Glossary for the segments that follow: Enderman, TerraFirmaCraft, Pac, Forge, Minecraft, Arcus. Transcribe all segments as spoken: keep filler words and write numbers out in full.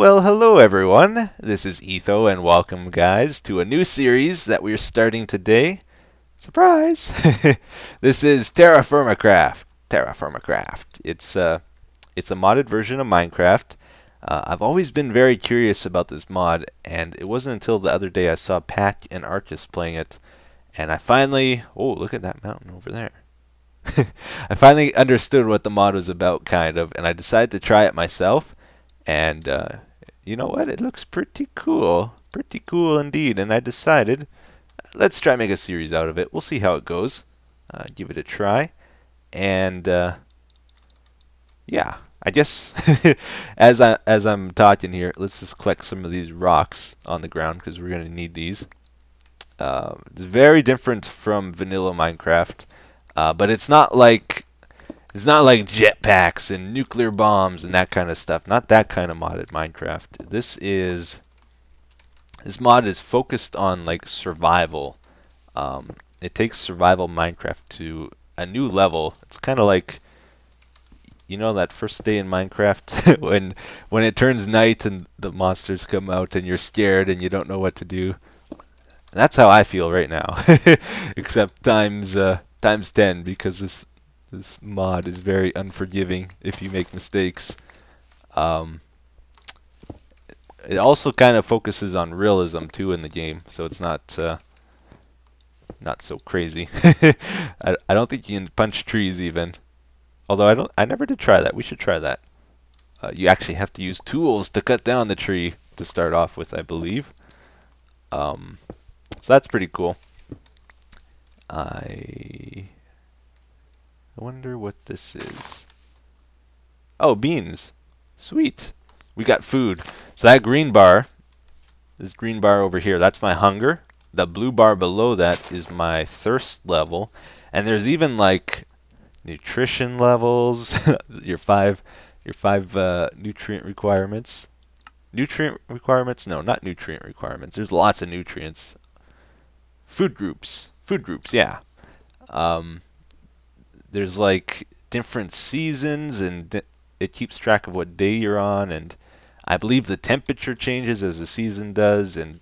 Well, hello everyone, this is Etho and welcome guys to a new series that we're starting today. Surprise! This is TerraFirmaCraft. TerraFirmaCraft. It's, uh, it's a modded version of Minecraft. Uh, I've always been very curious about this mod, and it wasn't until the other day I saw Pac and Arcus playing it, and I finally... Oh, look at that mountain over there. I finally understood what the mod was about, kind of, and I decided to try it myself. And uh, you know what? It looks pretty cool. Pretty cool indeed. And I decided, let's try make a series out of it. We'll see how it goes. Uh, give it a try. And uh, yeah, I guess as, I, as I'm talking here, let's just collect some of these rocks on the ground because we're going to need these. Uh, it's very different from vanilla Minecraft. Uh, but it's not like it's not like jetpacks and nuclear bombs and that kind of stuff. Not that kind of modded Minecraft. This is this mod is focused on like survival. Um, it takes survival Minecraft to a new level. It's kind of like, you know, that first day in Minecraft when when it turns night and the monsters come out and you're scared and you don't know what to do. That's how I feel right now, except times. Uh, times ten, because this this mod is very unforgiving if you make mistakes. Um, it also kind of focuses on realism too in the game, so it's not uh, not so crazy. I, I don't think you can punch trees even, although I don't I never did try that. We should try that. Uh, you actually have to use tools to cut down the tree to start off with, I believe. Um, so that's pretty cool. I wonder what this is. Oh, beans. Sweet. We got food. So that green bar, this green bar over here, that's my hunger. The blue bar below that is my thirst level. And there's even like nutrition levels, your five, your five uh, nutrient requirements. Nutrient requirements? No, not nutrient requirements. There's lots of nutrients. Food groups. Food groups, yeah. Um, there's like different seasons, and di it keeps track of what day you're on, and I believe the temperature changes as the season does, and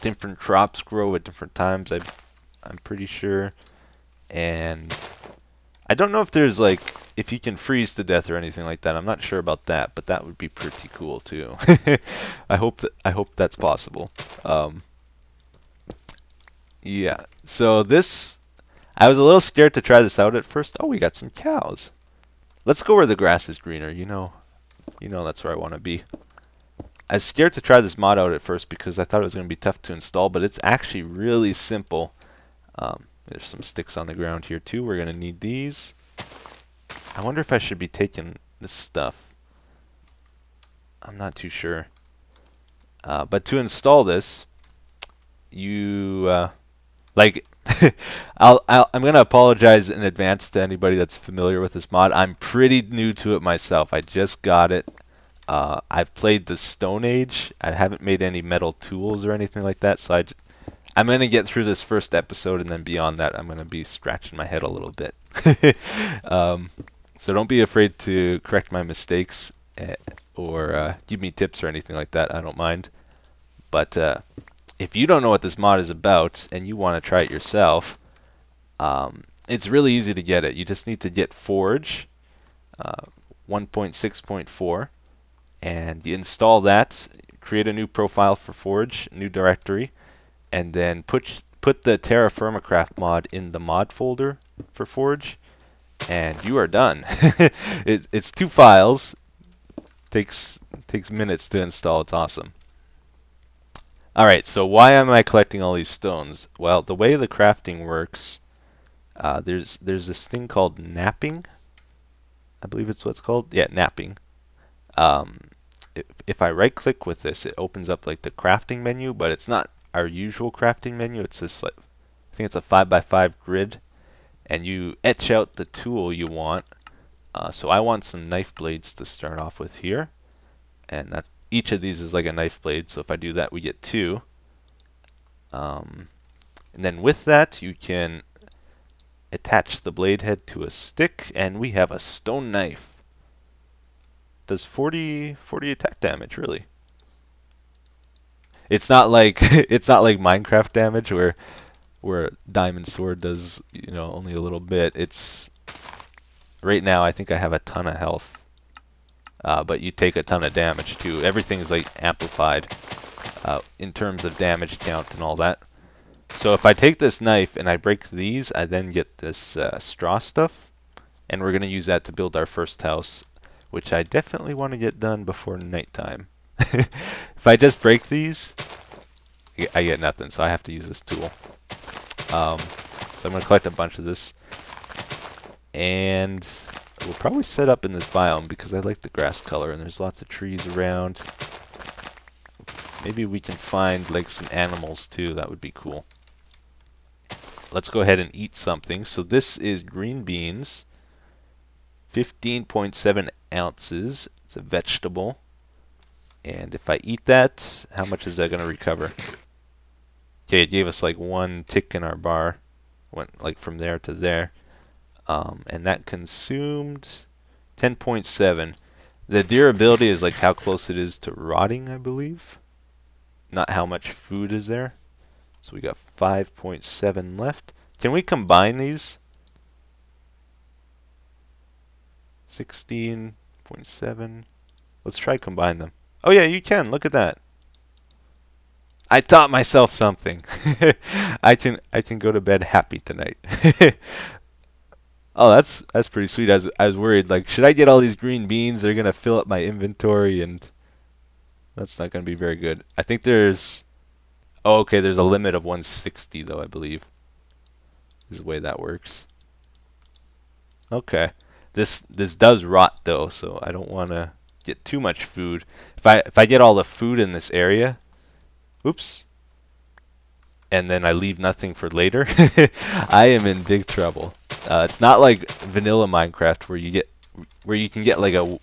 different crops grow at different times. I, I'm pretty sure, and I don't know if there's like if you can freeze to death or anything like that. I'm not sure about that, but that would be pretty cool too. I hope that I hope that's possible. Um, Yeah, so this, I was a little scared to try this out at first. Oh, we got some cows. Let's go where the grass is greener, you know. You know that's where I want to be. I was scared to try this mod out at first because I thought it was going to be tough to install, but it's actually really simple. Um, there's some sticks on the ground here too. We're going to need these. I wonder if I should be taking this stuff. I'm not too sure. Uh, but to install this, you... Uh, Like, I'll, I'll, I'm going to apologize in advance to anybody that's familiar with this mod. I'm pretty new to it myself. I just got it. Uh, I've played the Stone Age. I haven't made any metal tools or anything like that. So I, I'm going to get through this first episode, and then beyond that, I'm going to be scratching my head a little bit. um, so don't be afraid to correct my mistakes or uh, give me tips or anything like that. I don't mind. But... Uh, If you don't know what this mod is about and you want to try it yourself, um, it's really easy to get it. You just need to get Forge uh, one point six point four, and you install that, create a new profile for Forge, new directory, and then put put the TerraFirmaCraft mod in the mod folder for Forge, and you are done. it, it's two files. Takes takes minutes to install. It's awesome. Alright, so why am I collecting all these stones? Well, the way the crafting works, uh, there's there's this thing called napping. I believe it's what's called. Yeah, napping. Um, if, if I right-click with this, it opens up like the crafting menu, but it's not our usual crafting menu. It's this, like, I think it's a five by five grid, and you etch out the tool you want. Uh, so I want some knife blades to start off with here, and that's... Each of these is like a knife blade, so if I do that, we get two. Um, and then with that, you can attach the blade head to a stick, and we have a stone knife. Does forty, forty attack damage, really. It's not like it's not like Minecraft damage where where diamond sword does, you know, only a little bit. It's right now I think I have a ton of health, uh, but you take a ton of damage too. Everything's like amplified uh, in terms of damage count and all that. So if I take this knife and I break these, I then get this uh, straw stuff, and we're gonna use that to build our first house, which I definitely want to get done before nighttime. If I just break these, I get nothing, so I have to use this tool. Um, so I'm gonna collect a bunch of this, and we'll probably set up in this biome because I like the grass color and there's lots of trees around. Maybe we can find like some animals too. That would be cool. Let's go ahead and eat something. So this is green beans, fifteen point seven ounces. It's a vegetable. And if I eat that, how much is that going to recover? Okay, it gave us like one tick in our bar. Went like from there to there. Um, and that consumed ten point seven. The durability is like how close it is to rotting, I believe. Not how much food is there. So we got five point seven left. Can we combine these? sixteen point seven. Let's try combine them. Oh yeah, you can. Look at that. I taught myself something. I can I can go to bed happy tonight. Oh, that's that's pretty sweet. I was I was worried, like, should I get all these green beans? They're gonna fill up my inventory, and that's not gonna be very good. I think there's oh okay, there's a limit of one sixty though, I believe. This is the way that works. Okay. This this does rot though, so I don't wanna get too much food. If I if I get all the food in this area, oops, and then I leave nothing for later, I am in big trouble. Uh, it's not like vanilla Minecraft where you get where you can get like a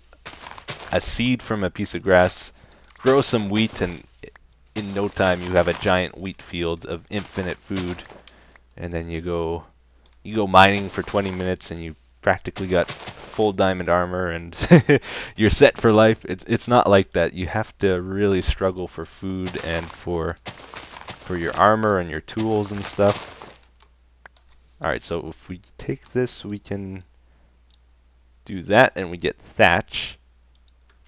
a seed from a piece of grass, grow some wheat, and in no time you have a giant wheat field of infinite food, and then you go you go mining for twenty minutes and you practically got full diamond armor and you're set for life. It's it's not like that. You have to really struggle for food and for for your armor and your tools and stuff. Alright, so if we take this, we can do that and we get thatch,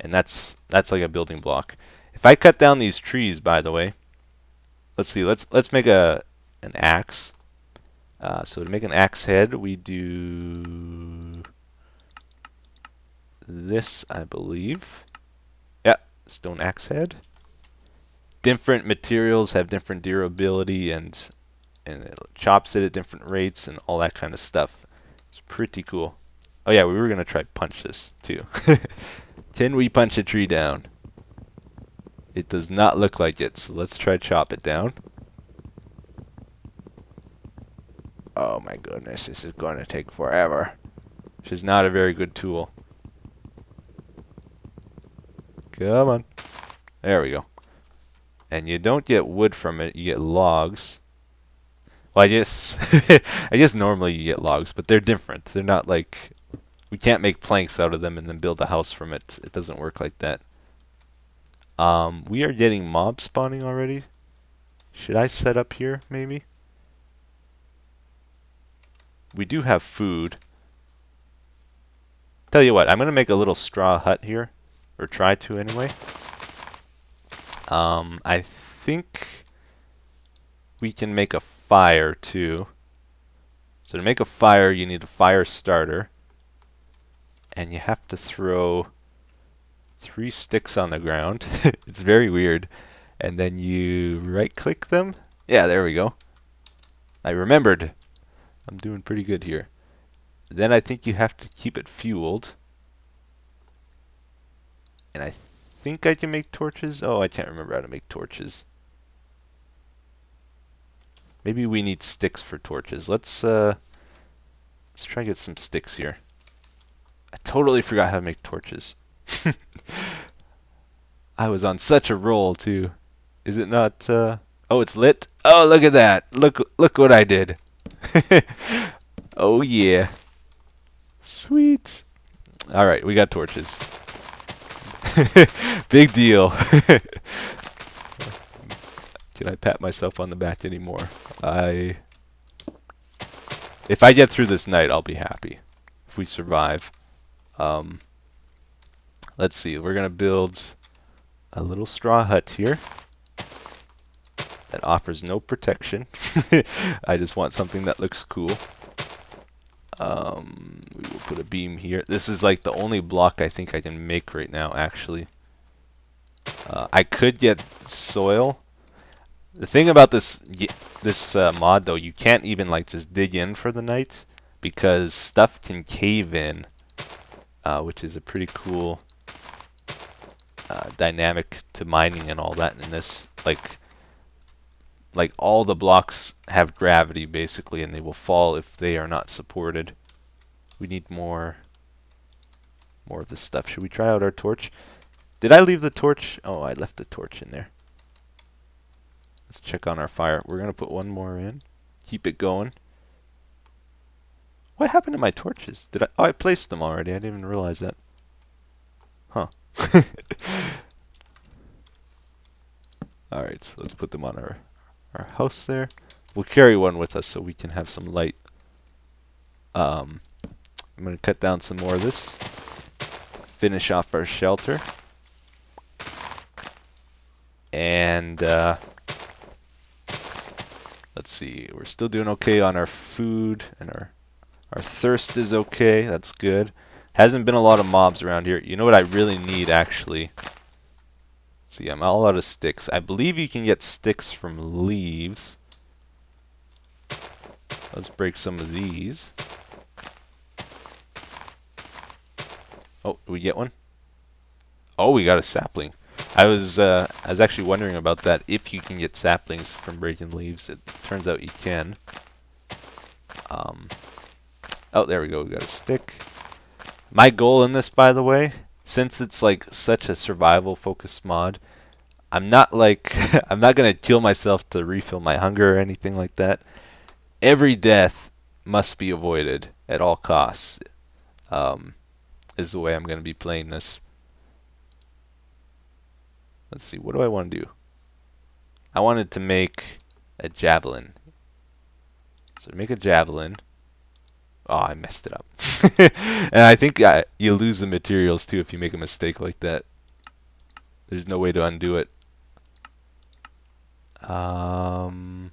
and that's that's like a building block. If I cut down these trees, by the way, let's see, let's let's make a an axe. Uh, so to make an axe head, we do this, I believe. Yeah, stone axe head. Different materials have different durability, and and it chops it at different rates and all that kind of stuff. It's pretty cool. Oh yeah, we were gonna try punch this too. Can we punch a tree down? It does not look like it, so let's try chop it down. Oh my goodness, this is going to take forever. Which is not a very good tool. Come on. There we go. And you don't get wood from it, you get logs. Well, I guess, I guess normally you get logs, but they're different. They're not like, we can't make planks out of them and then build a house from it. It doesn't work like that. Um, we are getting mob spawning already. Should I set up here, maybe? We do have food. Tell you what, I'm gonna make a little straw hut here, or try to anyway. Um, I think we can make a fire too. So to make a fire, you need a fire starter, and you have to throw three sticks on the ground. It's very weird, and then you right-click them. Yeah, there we go. I remembered. I'm doing pretty good here. Then I think you have to keep it fueled. And I think I can make torches. Oh, I can't remember how to make torches. Maybe we need sticks for torches. Let's uh, let's try to get some sticks here. I totally forgot how to make torches. I was on such a roll too. Is it not? Uh, oh, it's lit. Oh, look at that. Look, look what I did. Oh yeah, sweet. All right, we got torches. Big deal. Can I pat myself on the back anymore? I... If I get through this night, I'll be happy. If we survive. Um, let's see. We're going to build a little straw hut here. That offers no protection. I just want something that looks cool. Um, we will put a beam here. This is like the only block I think I can make right now, actually. Uh, I could get soil. The thing about this this uh, mod, though, you can't even like just dig in for the night because stuff can cave in, uh, which is a pretty cool uh, dynamic to mining and all that. And this, like, like all the blocks have gravity basically, and they will fall if they are not supported. We need more, more of this stuff. Should we try out our torch? Did I leave the torch? Oh, I left the torch in there. Let's check on our fire. We're going to put one more in. Keep it going. What happened to my torches? Did I... Oh, I placed them already. I didn't even realize that. Huh. Alright, so let's put them on our, our house there. We'll carry one with us so we can have some light. Um, I'm going to cut down some more of this. Finish off our shelter. And... Uh, Let's see, we're still doing okay on our food, and our our thirst is okay, that's good. Hasn't been a lot of mobs around here. You know what I really need, actually? See, I'm all out of sticks. I believe you can get sticks from leaves. Let's break some of these. Oh, did we get one? Oh, we got a sapling. I was uh, I was actually wondering about that, if you can get saplings from breaking leaves. It turns out you can. Um, oh, there we go. We got a stick. My goal in this, by the way, since it's like such a survival-focused mod, I'm not like I'm not gonna kill myself to refill my hunger or anything like that. Every death must be avoided at all costs. Um, is the way I'm gonna be playing this. Let's see, what do I want to do? I wanted to make a javelin. So to make a javelin... Oh, I messed it up. And I think I, you lose the materials too if you make a mistake like that. There's no way to undo it. Um,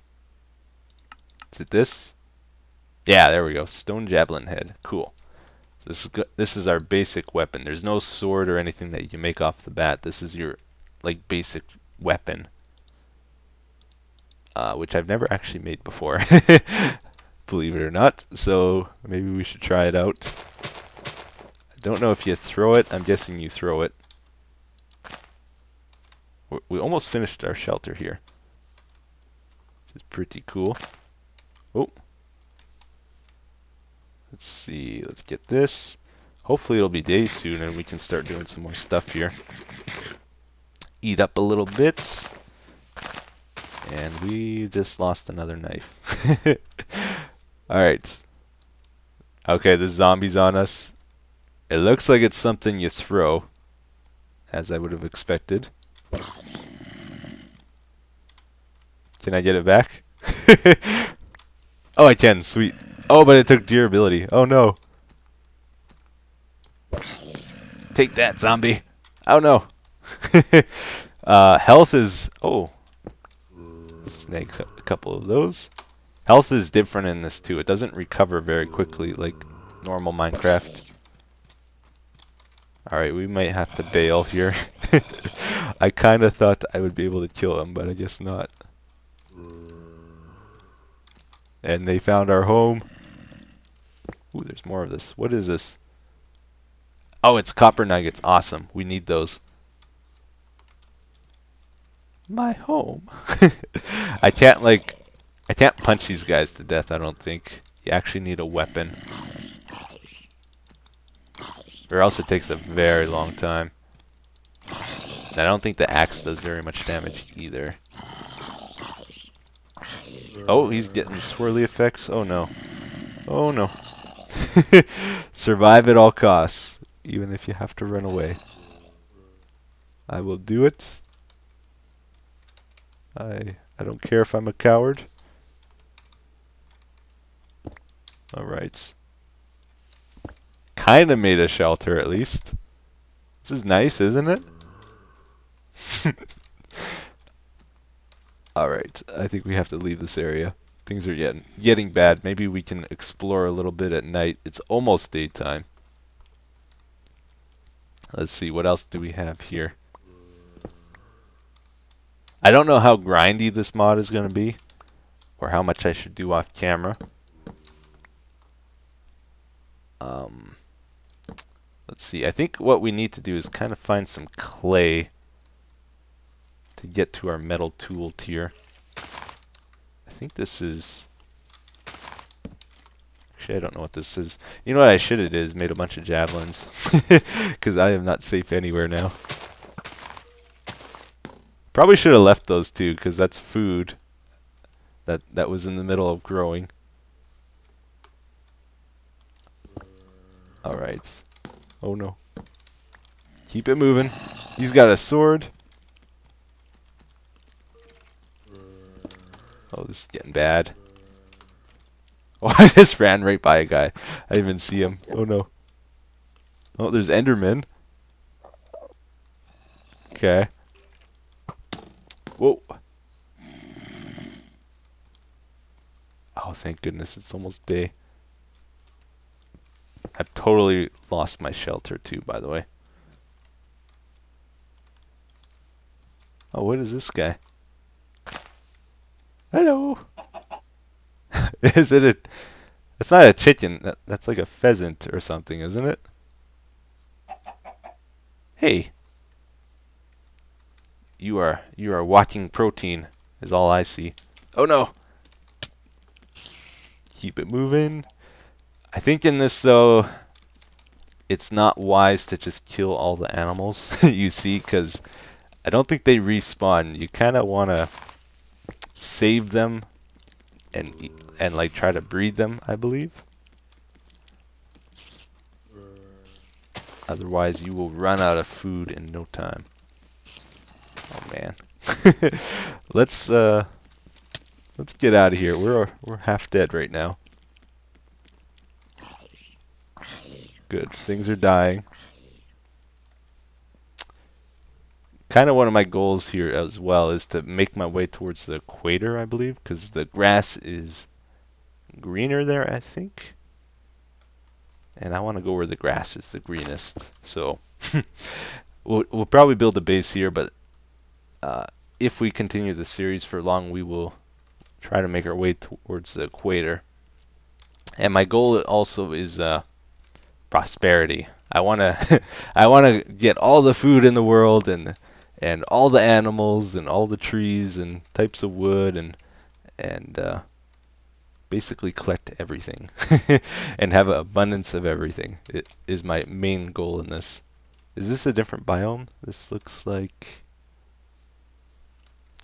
is it this? Yeah, there we go. Stone javelin head. Cool. So this is go this is our basic weapon. There's no sword or anything that you can make off the bat. This is your... like basic weapon, uh, which I've never actually made before, believe it or not. So maybe we should try it out. I don't know if you throw it. I'm guessing you throw it. We're, we almost finished our shelter here, which is pretty cool. Oh, let's see. Let's get this. Hopefully it'll be day soon and we can start doing some more stuff here. Eat up a little bit, and we just lost another knife. Alright. Okay, the zombie's on us. It looks like it's something you throw, as I would have expected. Can I get it back? Oh, I can, sweet. Oh, but it took durability. Oh no. Take that, zombie. Oh no. uh, health is... Oh. Snakes, a couple of those. Health is different in this too. It doesn't recover very quickly like normal Minecraft. Alright, we might have to bail here. I kind of thought I would be able to kill him, but I guess not. And they found our home. Ooh, there's more of this. What is this? Oh, it's copper nuggets. Awesome. We need those. My home. I can't like I can't punch these guys to death, I don't think. You actually need a weapon. Or else it takes a very long time. And I don't think the axe does very much damage either. Oh, he's getting swirly effects. Oh no. Oh no. Survive at all costs, even if you have to run away. I will do it. I I don't care if I'm a coward. Alright. Kinda made a shelter at least. This is nice, isn't it? Alright, I think we have to leave this area. Things are getting, getting bad. Maybe we can explore a little bit at night. It's almost daytime. Let's see, what else do we have here? I don't know how grindy this mod is going to be, or how much I should do off camera. Um, let's see, I think what we need to do is kind of find some clay to get to our metal tool tier. I think this is... Actually, I don't know what this is. You know what I should have did is made a bunch of javelins, because I am not safe anywhere now. Probably should have left those two, because that's food that that was in the middle of growing. Alright. Oh no. Keep it moving. He's got a sword. Oh, this is getting bad. Oh, I just ran right by a guy. I didn't even see him. Oh no. Oh, there's Enderman. Okay. Whoa. Oh, thank goodness. It's almost day. I've totally lost my shelter too, by the way. Oh, what is this guy? Hello. Is it a... It's not a chicken. That, that's like a pheasant or something, isn't it? Hey. You are you are walking protein, is all I see. Oh no. Keep it moving. I think in this though, it's not wise to just kill all the animals you see, because I don't think they respawn. You kind of want to save them and eat, and like try to breed them, I believe. Otherwise, you will run out of food in no time. Oh man. Let's uh let's get out of here. We're we're half dead right now. Good. Things are dying. Kind of one of my goals here as well is to make my way towards the equator, I believe, because the grass is greener there, I think. And I want to go where the grass is the greenest. So we'll we'll probably build a base here, but Uh, if we continue the series for long, we will try to make our way towards the equator. And my goal also is uh, prosperity. I wanna, I wanna get all the food in the world, and and all the animals, and all the trees, and types of wood, and and uh, basically collect everything, and have an abundance of everything. It is my main goal in this. Is this a different biome? This looks like.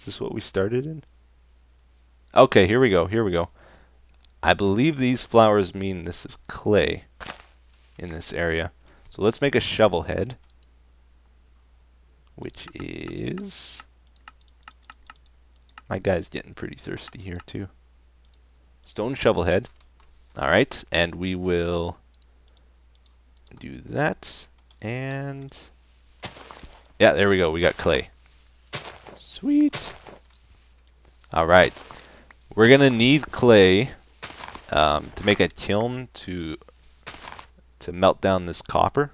Is this what we started in? Okay, here we go, here we go. I believe these flowers mean this is clay in this area. So let's make a shovel head, which is... My guy's getting pretty thirsty here too. Stone shovel head. Alright, and we will do that. And... Yeah, there we go, we got clay. Sweet. All right, we're gonna need clay um, to make a kiln to to melt down this copper,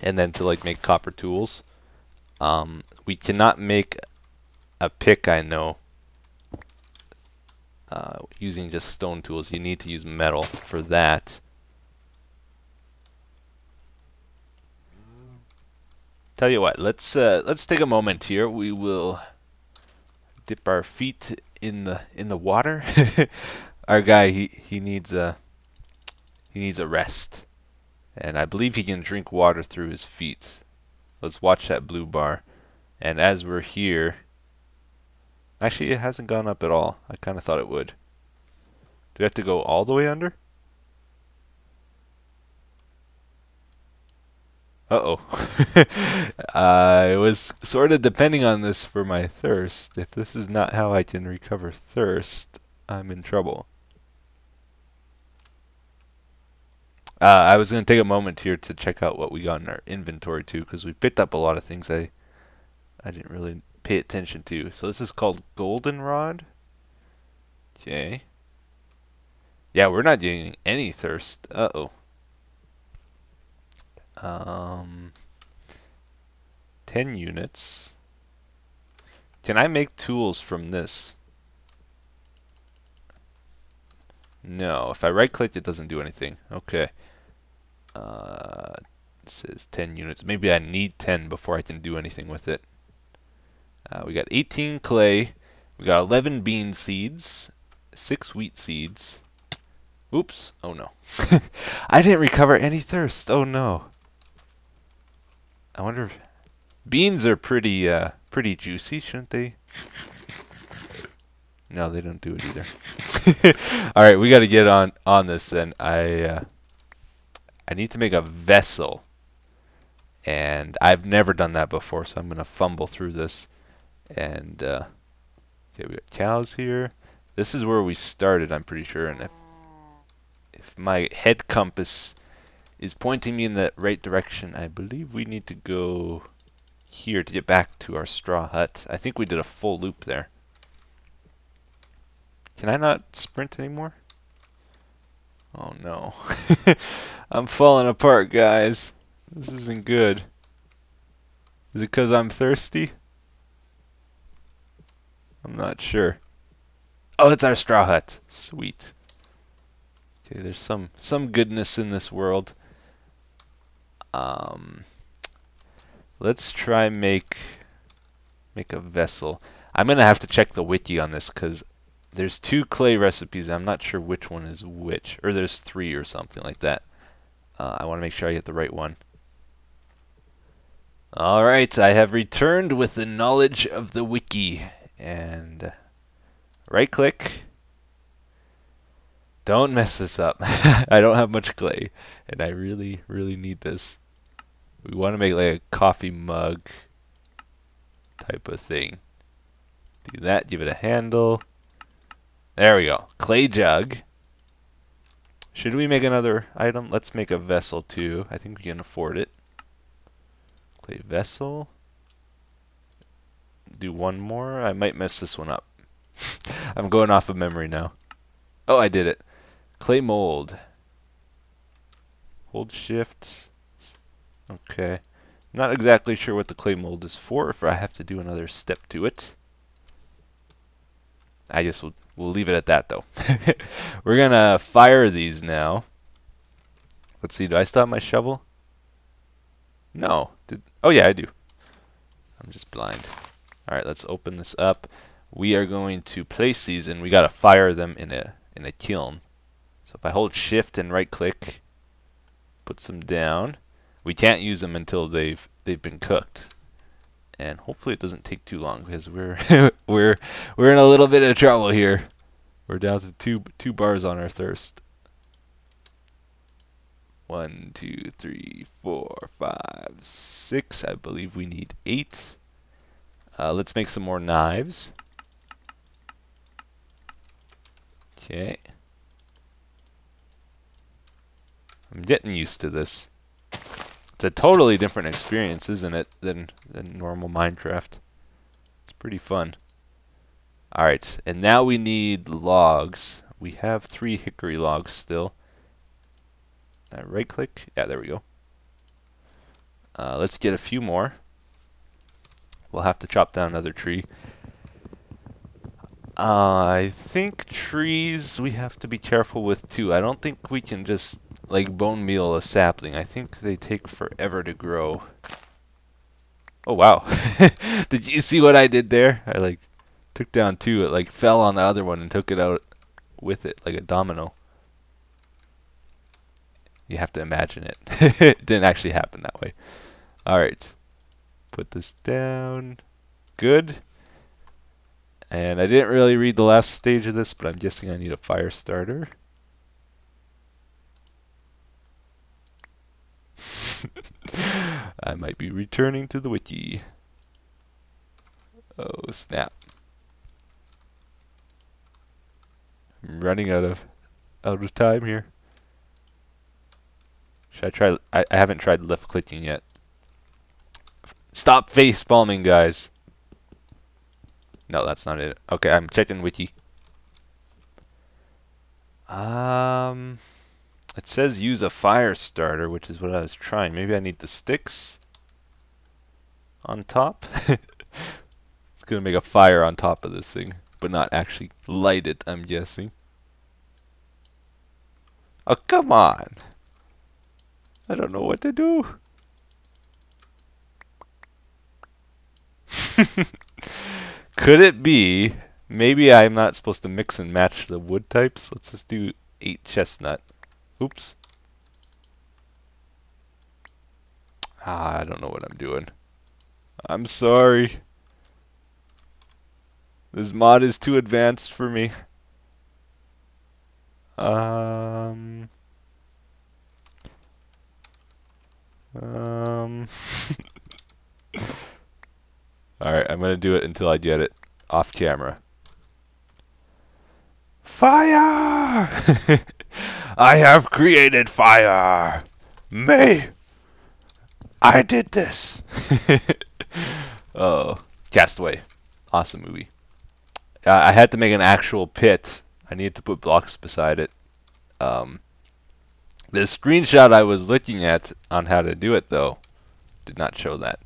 and then to like make copper tools. Um, we cannot make a pick, I know, uh, using just stone tools. You need to use metal for that. Tell you what, let's uh, let's take a moment here. We will dip our feet in the in the water. Our guy, he he needs a he needs a rest, and I believe he can drink water through his feet. Let's watch that blue bar. And as we're here, actually, it hasn't gone up at all. I kind of thought it would. Do we have to go all the way under? Uh-oh. I was sort of depending on this for my thirst. If this is not how I can recover thirst, I'm in trouble. Uh, I was going to take a moment here to check out what we got in our inventory too, because we picked up a lot of things I, I didn't really pay attention to. So this is called goldenrod. Okay. Yeah, we're not getting any thirst. Uh-oh. Um, ten units. Can I make tools from this? No, if I right click it doesn't do anything. Okay. Uh, it says ten units. Maybe I need ten before I can do anything with it. Uh, we got eighteen clay. We got eleven bean seeds. six wheat seeds. Oops. Oh no. I didn't recover any thirst. Oh no. I wonder if beans are pretty uh, pretty juicy, shouldn't they? No, they don't do it either. All right, we got to get on on this then. I uh, I need to make a vessel, and I've never done that before, so I'm gonna fumble through this. And uh, okay, we got cows here. This is where we started, I'm pretty sure. And if if my head compass is pointing me in the right direction, I believe we need to go here to get back to our straw hut. I think we did a full loop there. Can I not sprint anymore? Oh no. I'm falling apart, guys. This isn't good. Is it because I'm thirsty? I'm not sure. Oh, it's our straw hut. Sweet. Okay, there's some, some goodness in this world. Um, let's try make make a vessel. I'm gonna have to check the wiki on this because there's two clay recipes. I'm not sure which one is which, or there's three or something like that. Uh, I want to make sure I get the right one. All right, I have returned with the knowledge of the wiki, and right click. Don't mess this up. I don't have much clay, and I really, really need this. We want to make like a coffee mug type of thing. Do that, give it a handle. There we go. Clay jug. Should we make another item? Let's make a vessel too. I think we can afford it. Clay vessel. Do one more. I might mess this one up. I'm going off of memory now. Oh, I did it. Clay mold. Hold shift. Okay. Not exactly sure what the clay mold is for, if I have to do another step to it. I guess we'll, we'll leave it at that, though. We're going to fire these now. Let's see. Do I still have my shovel? No. Did, oh, yeah, I do. I'm just blind. All right, let's open this up. We are going to place these, and we got to fire them in a in a kiln. So if I hold shift and right click, puts them down. We can't use them until they've they've been cooked, and hopefully it doesn't take too long because we're we're we're in a little bit of trouble here. We're down to two two bars on our thirst. One, two, three, four, five, six. I believe we need eight. Uh, let's make some more knives. Okay. I'm getting used to this. It's a totally different experience, isn't it, than, than normal Minecraft. It's pretty fun. Alright, and now we need logs. We have three hickory logs still. I right click. Yeah, there we go. Uh, let's get a few more. We'll have to chop down another tree. Uh, I think trees we have to be careful with too. I don't think we can just like bone meal a sapling. I think they take forever to grow. Oh wow. Did you see what I did there? I like took down two. It like fell on the other one and took it out with it like a domino. You have to imagine it. It didn't actually happen that way. Alright. Put this down. Good. And I didn't really read the last stage of this, but I'm guessing I need a fire starter. I might be returning to the wiki. Oh snap. I'm running out of out of time here. Should I try? I, I haven't tried left clicking yet. Stop face bombing, guys. No, that's not it. Okay, I'm checking wiki. Um, it says use a fire starter, which is what I was trying. Maybe I need the sticks on top. It's gonna make a fire on top of this thing, but not actually light it, I'm guessing. Oh, come on. I don't know what to do. Could it be? Maybe I'm not supposed to mix and match the wood types. Let's just do eight chestnut. Oops. Ah, I don't know what I'm doing. I'm sorry. This mod is too advanced for me. Um... Um... Alright, I'm gonna do it until I get it off camera. Fire! I have created fire! Me! I did this! Oh, Castaway. Awesome movie. Uh, I had to make an actual pit. I needed to put blocks beside it. Um, the screenshot I was looking at on how to do it, though, did not show that.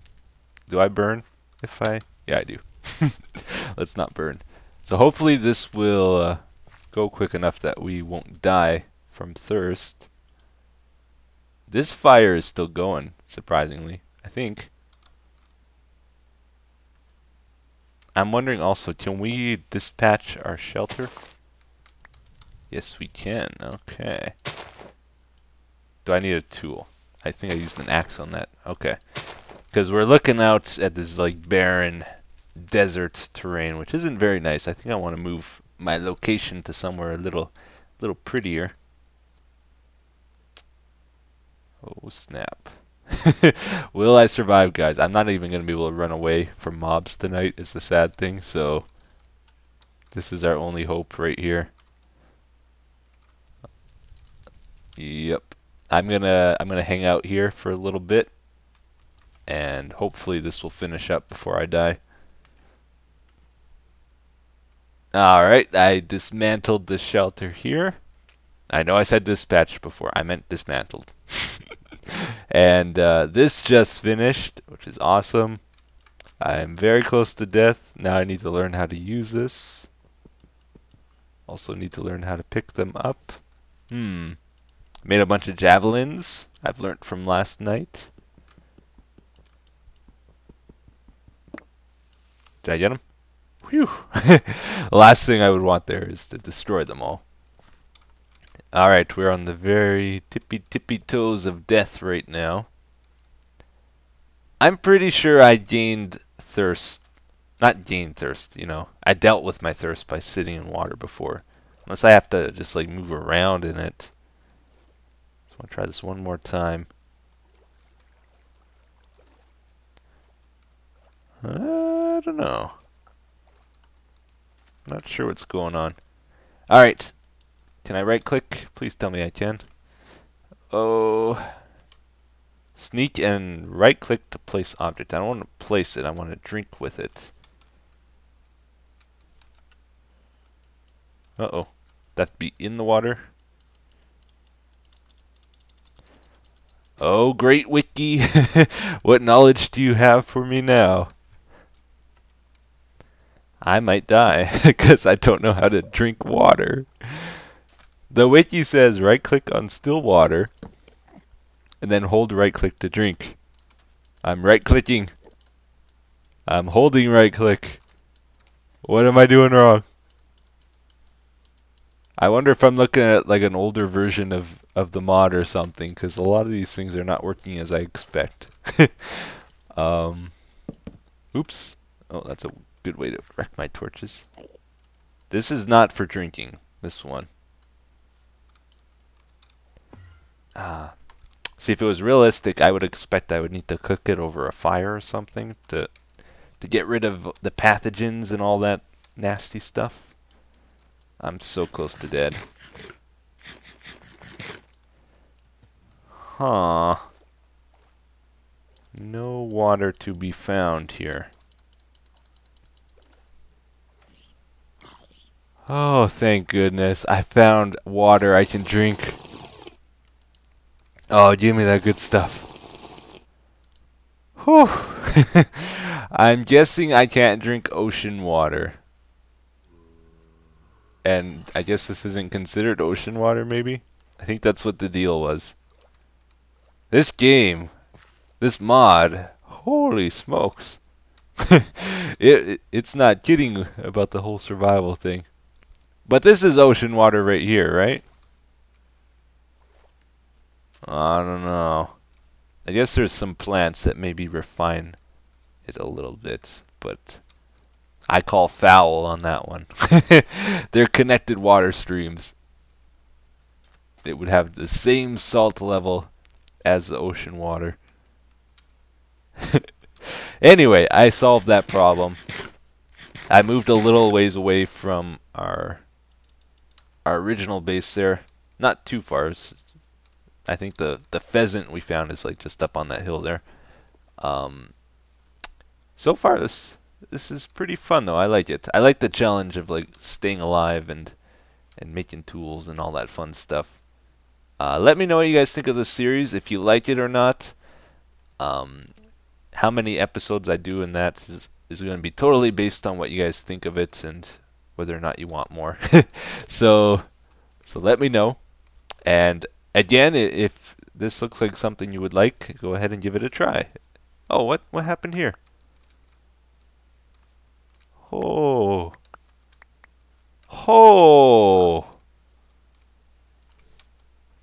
Do I burn? If I... Yeah, I do. Let's not burn. So hopefully this will uh, go quick enough that we won't die from thirst. This fire is still going, surprisingly, I think. I'm wondering also, can we dispatch our shelter? Yes, we can. Okay. Do I need a tool? I think I used an axe on that. Okay. Because we're looking out at this like barren desert terrain, which isn't very nice. I think I want to move my location to somewhere a little, little prettier. Oh snap! Will I survive, guys? I'm not even going to be able to run away from mobs tonight. Is the sad thing. So this is our only hope right here. Yep. I'm gonna I'm gonna hang out here for a little bit. And hopefully this will finish up before I die. Alright, I dismantled the shelter here. I know I said dispatched before, I meant dismantled. And uh, this just finished, which is awesome. I am very close to death. Now I need to learn how to use this. Also need to learn how to pick them up. Hmm. Made a bunch of javelins I've learned from last night. Did I get them? Whew. Last thing I would want there is to destroy them all. Alright, we're on the very tippy tippy toes of death right now. I'm pretty sure I gained thirst. Not gained thirst, you know. I dealt with my thirst by sitting in water before. Unless I have to just like move around in it. So I'm gonna try this one more time. I don't know. Not sure what's going on. Alright. Can I right click? Please tell me I can. Oh. Sneak and right click to place object. I don't want to place it. I want to drink with it. Uh-oh. That'd be in the water. Oh, great wiki. What knowledge do you have for me now? I might die because I don't know how to drink water. The wiki says right click on still water and then hold right click to drink. I'm right clicking. I'm holding right click. What am I doing wrong? I wonder if I'm looking at like an older version of, of the mod or something, because a lot of these things are not working as I expect. um, oops. Oh, that's a good way to wreck my torches. This is not for drinking, this one. Ah, See, if it was realistic, I would expect I would need to cook it over a fire or something to to get rid of the pathogens and all that nasty stuff. I'm so close to dead. Huh. No water to be found here. Oh, thank goodness. I found water I can drink. Oh, give me that good stuff. Whew. I'm guessing I can't drink ocean water. And I guess this isn't considered ocean water, maybe? I think that's what the deal was. This game, this mod, holy smokes. it, it It's not kidding about the whole survival thing. But this is ocean water right here, right? I don't know. I guess there's some plants that maybe refine it a little bit, but I call foul on that one. They're connected water streams. They would have the same salt level as the ocean water. Anyway, I solved that problem. I moved a little ways away from our our original base there. Not too far. I think the the pheasant we found is like just up on that hill there. Um, so far this this is pretty fun though. I like it. I like the challenge of like staying alive and and making tools and all that fun stuff. Uh, let me know what you guys think of this series, if you like it or not. Um, how many episodes I do in that is, is going to be totally based on what you guys think of it and whether or not you want more. so, so let me know. And again, if this looks like something you would like, go ahead and give it a try. Oh, what what happened here? Oh, oh,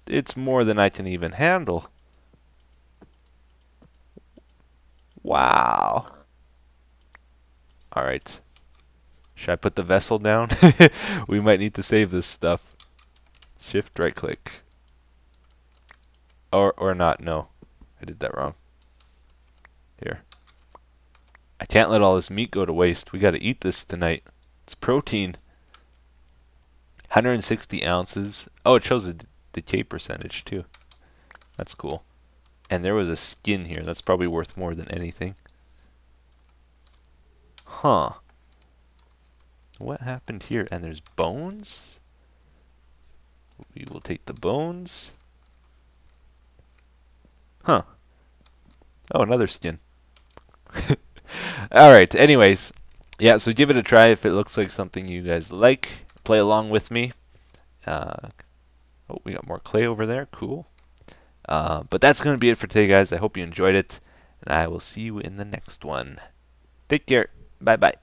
it's more than I can even handle. Wow. All right. Should I put the vessel down? We might need to save this stuff. Shift right click. Or or not, no. I did that wrong. Here. I can't let all this meat go to waste. We got to eat this tonight. It's protein. one hundred sixty ounces. Oh, it shows the decay percentage too. That's cool. And there was a skin here. That's probably worth more than anything. Huh. What happened here? And there's bones? We will take the bones. Huh. Oh, another skin. Alright, anyways. Yeah, so give it a try if it looks like something you guys like. Play along with me. Uh, oh, we got more clay over there. Cool. Uh, but that's going to be it for today, guys. I hope you enjoyed it, and I will see you in the next one. Take care. Bye-bye.